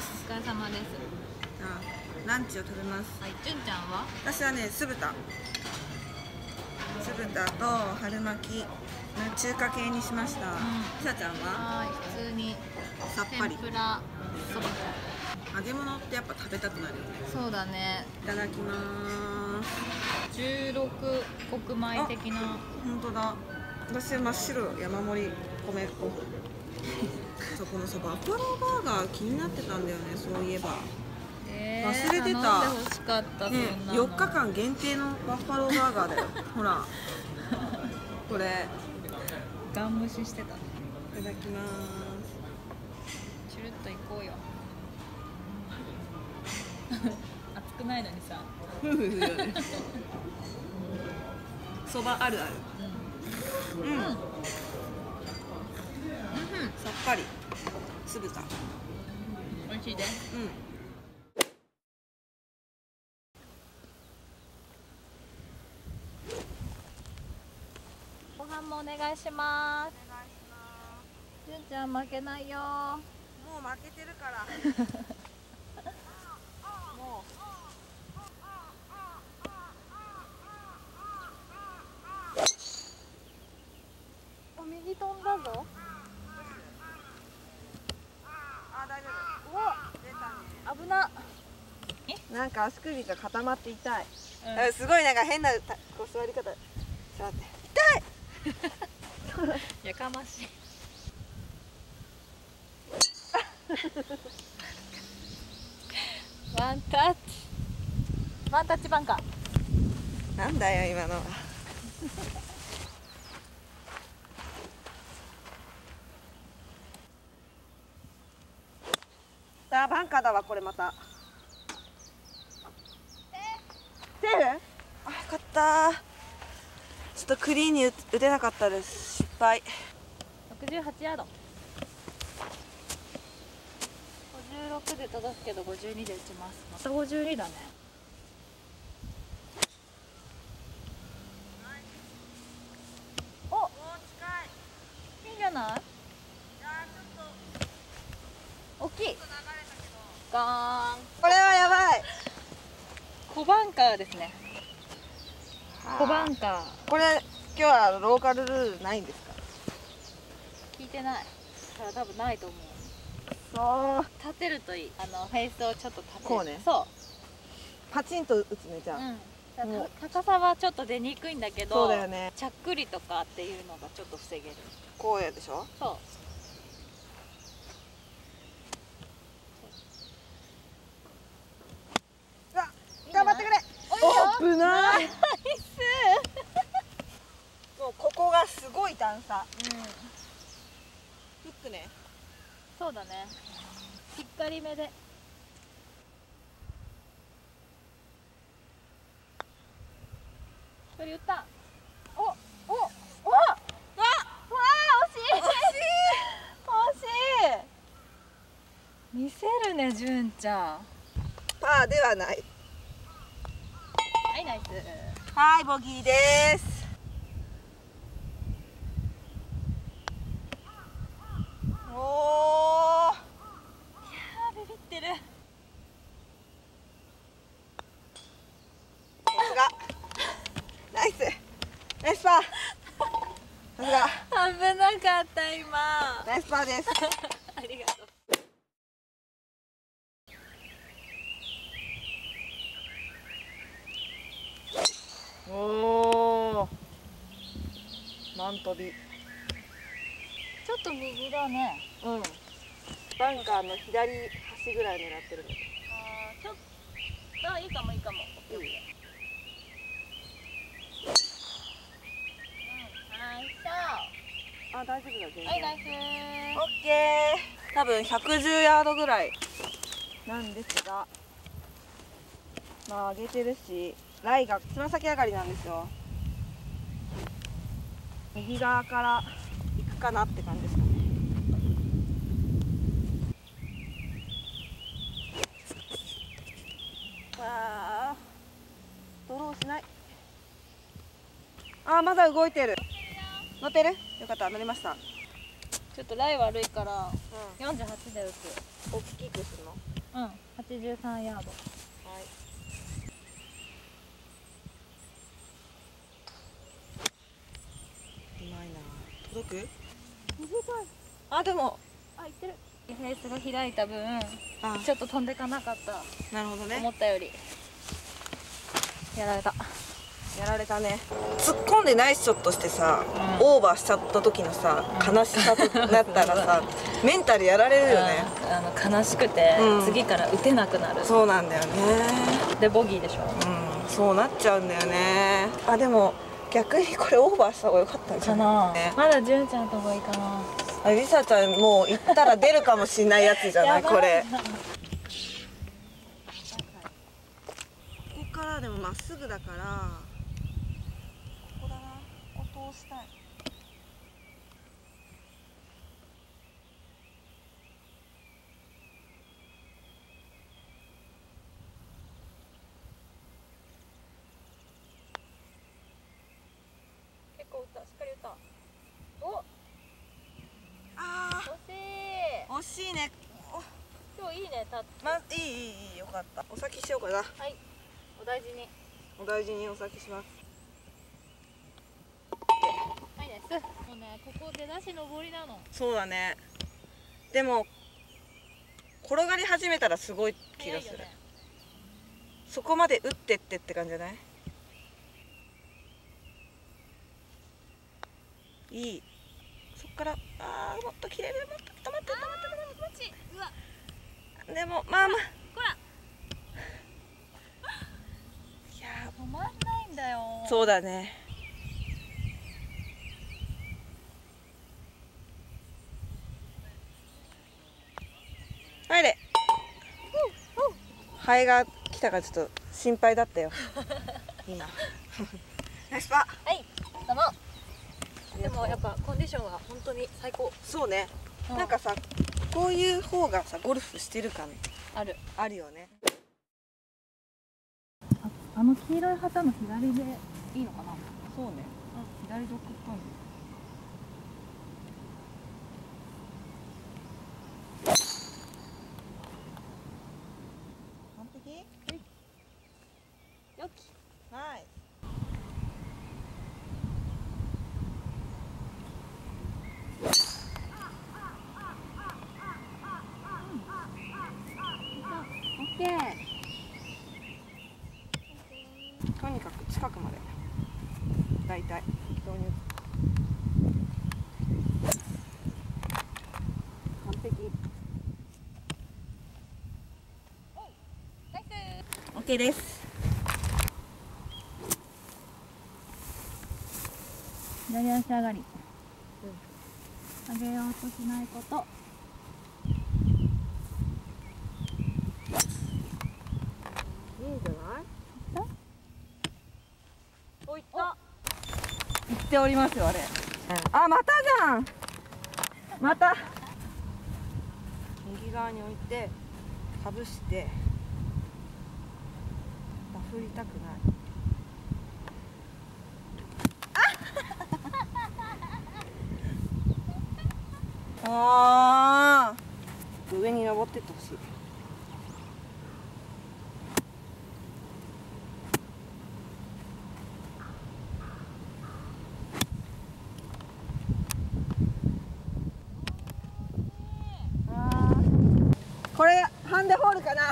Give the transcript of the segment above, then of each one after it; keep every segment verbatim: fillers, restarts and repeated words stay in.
です。お疲れ様です。じゃあランチを食べます。はい、じゅんちゃんは？私はね、酢豚酢豚と春巻きの中華系にしました。ちさ、うん、ちゃんは？はい、普通にさっぱり天ぷらそば。揚げ物ってやっぱ食べたくなるよね。そうだね。いただきます。じゅうろくこくまえ的な。本当だ。私真っ白山盛り米粉そこのさ、バファローバーガー気になってたんだよね、そういえば。えー、忘れてた。頼んで欲しかった、ね、そんなのよっかかん限定のバファローバーガーだよほらこれガン無視してた。いただきます。チュルッといこうよ熱くないのにさそばあるある。うん、うんうん、さっぱり酢豚美味しいです。うん。お願いします。じゅんちゃん負けないよ。もう負けてるから。もう。お右飛んだぞ。あ、大丈夫。お、出たね。危な。え？なんか足首が固まって痛い。うん、すごいなんか変なこう座り方。ちょっと待って。痛い。やかましいワンタッチワンタッチバンカーなんだよ今のはあ、バンカーだわこれまた。セーフ？あ、よかった。ちょっとクリーンに打てなかったです。失敗。ろくじゅうはちヤードごじゅうろくで届くけどごじゅうにで打ちます。またごじゅうにだね。お、もう近い。いいんじゃない？いやちょっと大きい。ちょっと流れたけどガーン。これはやばい。小バンカーですね。小バンカー。これ今日はローカルルールないんですか？聞いてないから多分ないと思う。そう、立てるといい。あのフェイスをちょっと立てる。こうね。そう、パチンと打つね。じゃあ、うん、高さはちょっと出にくいんだけど。そうだよね。ちゃっくりとかっていうのがちょっと防げる。こうやでしょ。そう。うわ、頑張ってくれ。お、危ないここがすごい段差。うん、フックね。そうだね。しっかりめで。これ打った。お、お、お、わ、わ、わ、惜しい。惜しい。惜しい。見せるね、じゅんちゃん。パーではない。はい、ナイス。はい、ボギーです。おー、いやー、ビビってる。さすがナイスナイスパー。さすが。危なかった今。ナイスパーですありがとう。おー、マントビちょっと右だね。うん。バンカーの左端ぐらい狙ってるんだけど。ああ、ちょっと、あ、いいかもいいかも。うん。うん、はい、そう。あ、大丈夫だ、全然。はい、ナイスー。オッケー。多分ひゃくじゅうヤードぐらいなんですが、まあ上げてるし、ライがつま先上がりなんですよ。右側から行くかなって感じですかね。わあ、ドローしない。あー、まだ動いてる。乗ってる。よかった、乗りました。ちょっとライ悪いから、うん、よんじゅうはちで打つ。大きくするの。うん、はちじゅうさんヤード。はい。うまいな。届く？短い。あ、でも。あ、いってる。ディフェンスが開いた分、ああちょっと飛んでかなかった。なるほどね。思ったより。やられた。やられたね。突っ込んでナイスショットしてさ、うん、オーバーしちゃった時のさ、うん、悲しさとなったらさメンタルやられるよね、うん、あの悲しくて、うん、次から打てなくなる。そうなんだよね。でボギーでしょ、うん、そうなっちゃうんだよね。あ、でも逆にこれオーバーした方が良かったんじゃないかな。まだ純ちゃんのとこいいかな。あ、りさちゃんもう行ったら出るかもしれないやつじゃないこれ。ここからでもまっすぐだからしたい。結構打った、しっかり打った。お。ああ。惜しい。惜しいね。今日いいね、た。まあ、いいいいいい、よかった。お先しようかな。はい。お大事に。お大事にお先します。もうね、ここ出だし上りなの。そうだね。でも転がり始めたらすごい気がする、ね、そこまで打ってってって感じじゃない？いい。そっからあーもっと切れる。もっと止まって止まって止まって。うわでもまあまあほらいや止まんないんだよ。そうだね。入れ。ハエが来たからちょっと心配だったよ。今。ナイスパ。はい。どうも。でもやっぱコンディションは本当に最高。そうね。うん、なんかさ、こういう方がさゴルフしてる感ある。あるよね。あ、あの黄色い旗の左でいいのかな。そうね。うん、左ドッグっぽい。とにかく近くまでだいたい適当に打つ。完璧。オッケーです。左足上がり、うん、上げようとしないこと。しておりますよあれ、うん、あ、またじゃん。また右側に置いてかぶしてダフりたくない。ああ上に登ってってほしい。これハンデホールかな。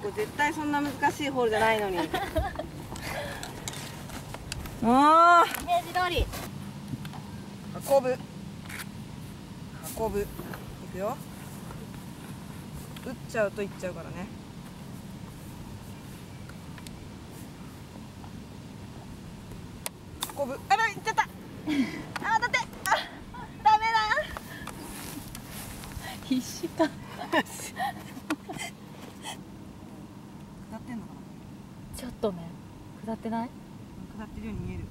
これ絶対そんな難しいホールじゃないのに。ああ。イメージ通り。運ぶ。運ぶ。いくよ。打っちゃうといっちゃうからね。あら、いっちゃった。あ、だって、あ、ダメだ。必死か。下ってんのかな。ちょっとね、下ってない。下ってるように見える。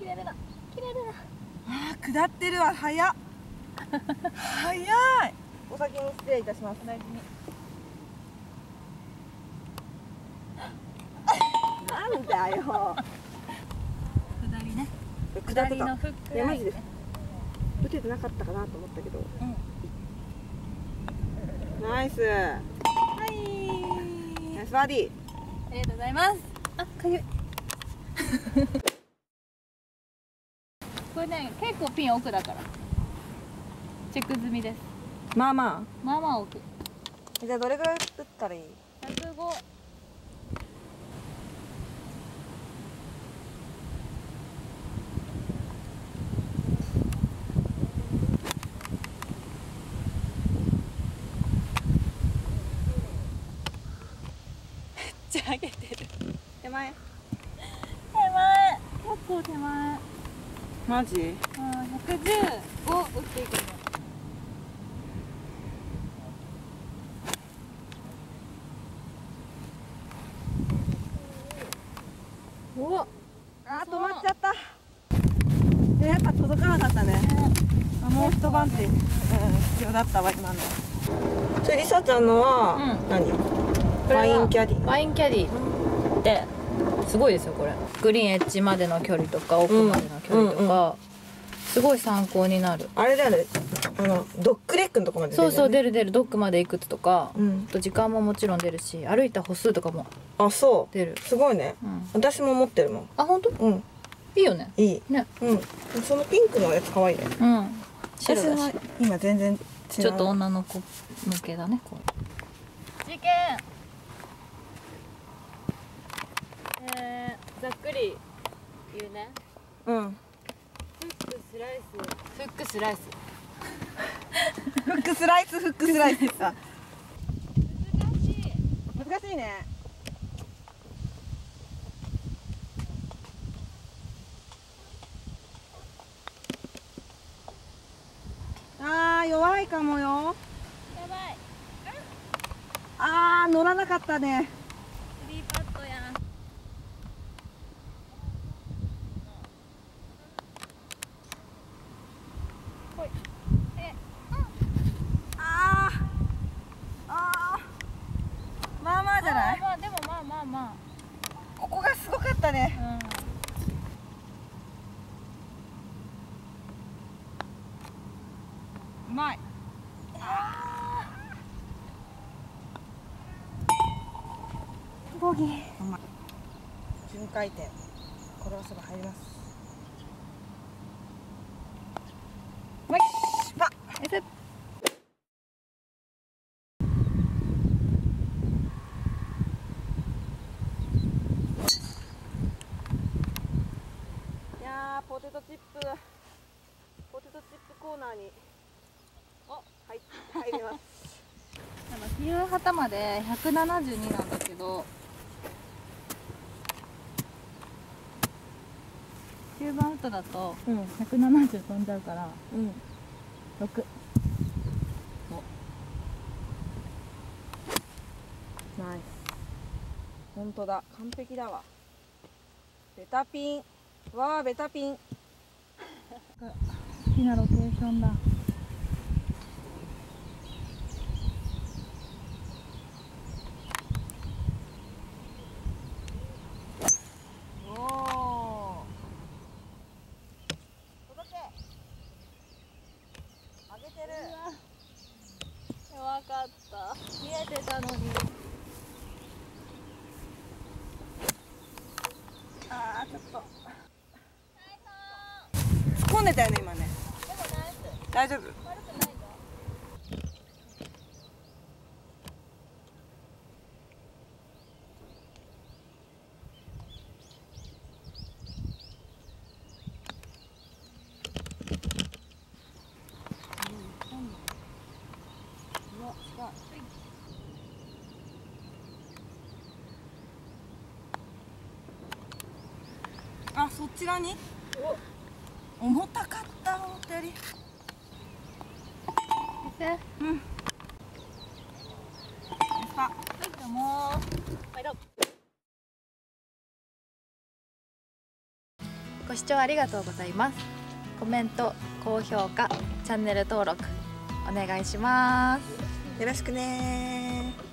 切れるな。切れるな。あー、下ってるわ、早っ。早い。お先に失礼いたします。お大事に。なんだよ。下りね。下ってた。のフック。いやマジです。打ててなかったかなと思ったけど。うん、ナイス。はい。ナイスバディ。ありがとうございます。あ、かゆい。これね、結構ピン奥だから。チェック済みです。まあまあ。まあまあ奥。じゃあどれぐらい打ったらいい？ひゃくご。上げてる。手前。手前。結構手前。マジ？うん、百十を打っていく。お、あー、止まっちゃった。え、やっぱ届かなかったね。あ、もう一晩って、うん、必要だったわ今の。それりさちゃんのは何？ワインキャディワインキャディってすごいですよ。これグリーンエッジまでの距離とか奥までの距離とかすごい参考になる。あれだよね、あのドッグレッグのとこまで出る、ね、そうそう出る出る。ドッグまでいくつとか、うん、と時間ももちろん出るし歩いた歩数とかも出る。あ、そう出る。すごいね、うん、私も持ってるもん。あ、本当？うん、いいよね。いいね、うん、そのピンクのやつ可愛いね。うん、白だし。今全然違う。ちょっと女の子向けだねこれ。事件ざっくり言うね。うん。フックスライス。フックスライス。フックスライスフックスライスさ。難しい。難しいね。ああ弱いかもよ。やばい。ああ乗らなかったね。うまい。あボギー。うまい。順回転。これはすぐ入ります。もう一パ。えっ。いやー、ポテトチップ。ポテトチップコーナーに。はい、入ります。比喩旗までひゃくななじゅうになんだけどきゅうばんウッドだとひゃくななじゅう飛んじゃうから、うん、ろく。ナイス。ほんとだ、完璧だわ。ベタピン。わー、ベタピン。好きなロケーションだ。見えてたのに。ああ、ちょっと突っ込んでたよね今ね。でも大丈夫。大丈夫。悪くないぞ。あ、そちらに。お、重たかった、思ったより。うん。うん。さ、どうも。はい、どうも。ご視聴ありがとうございます。コメント、高評価、チャンネル登録お願いします。よろしくねー。